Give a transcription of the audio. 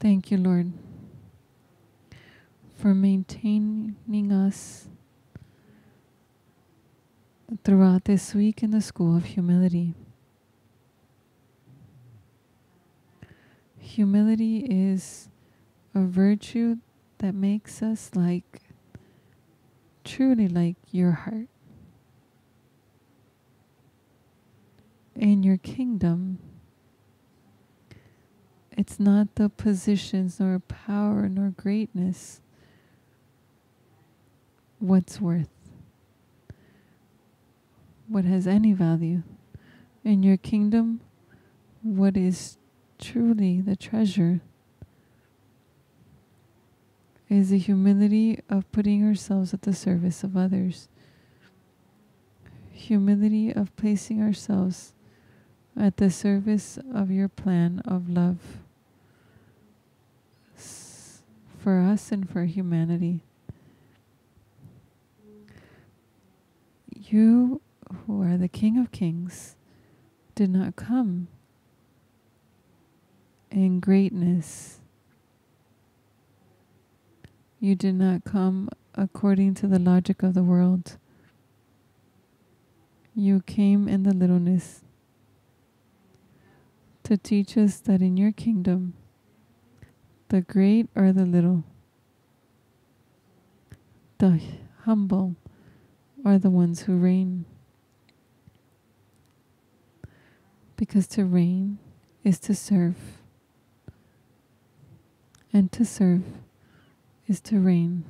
Thank you, Lord, for maintaining us throughout this week in the school of humility. Humility is a virtue that makes us like, truly like your heart. In your kingdom, it's not the positions nor power nor greatness what's worth, what has any value. In your kingdom, what is truly the treasure is the humility of putting ourselves at the service of others. Humility of placing ourselves at the service of your plan of love for us and for humanity. You, who are the King of Kings, did not come in greatness. You did not come according to the logic of the world. You came in the littleness to teach us that in your kingdom, the great are the little, the humble are the ones who reign. Because to reign is to serve, and to serve is to reign.